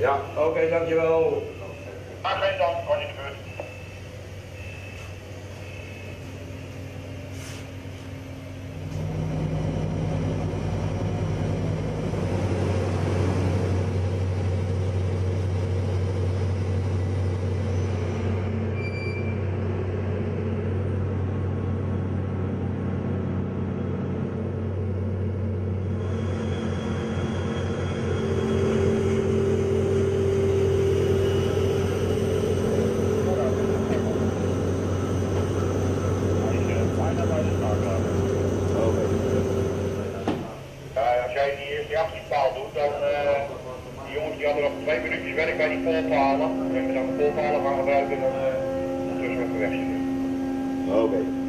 Ja. Oké, dankjewel. Maar geen dank, gewoon in de buurt. Polpalen, en we dan polpalen gaan gebruiken, dan ondertussen we weg. Oké.